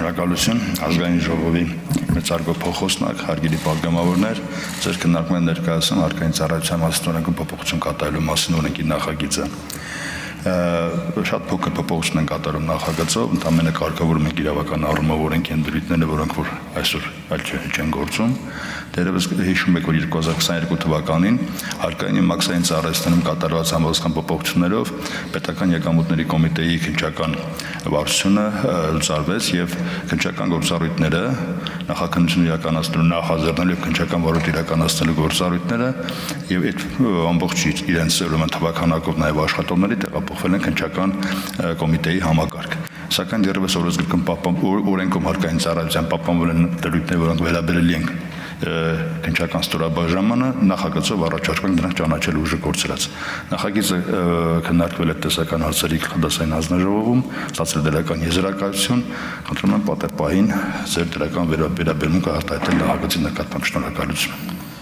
Հրակալություն, ազգային ժողովի մեծարգոփոխոսնակ, հարգելի պատգամավորներ, ձեր քննարկման ներկայացում Արքային ծառայության մասնորեն փոփոխություն կատարելու մասին օրենքի նախագիծը։ Շատ փոքր փոփոխություն են կատարում նախագծով, ընդամենը կարգավորում են իրավական առումով օրենքի ընդդրույթները, որոնք որ այսօր չեն գործում։ Դերևս հիշում եք, որ 2022 թվականին հարկային և մաքսային ծառայությունում կատարված համազգային փոփոխություններով պետական եկամուտների կոմիտեի քննչական վարչությունը լուծարվեց և քննչական գործառույթները, նախաքննություն իրականացնելու, նախաձեռնելու և քննչական վարույթ իրականացնելու գործառույթները և այդ ամբողջ իրենց թվականակով նաև աշխատողների տեղափոխվել են քննչական կոմիտեի համակարգ։ Սակայն դեռևս օրենսգրքում օրենքում հարկային ծառայության պահպանվել են դրույթները, որոնք վերաբերելի են քննչական ստորաբաժանմանը նախագծով առաջարկվել նրանց ճանաչելու ուժը կորցրած։ Նախագիծը քննարկվել է տեսական հարցերի դասային հանձնաժողովում, ստացել դրական եզրակացություն, խնդրում եմ պատերպահին ձեր դրական վերաբերմունքը արտահայտել նախագծի նկատմամբ։ Շնորհակալություն։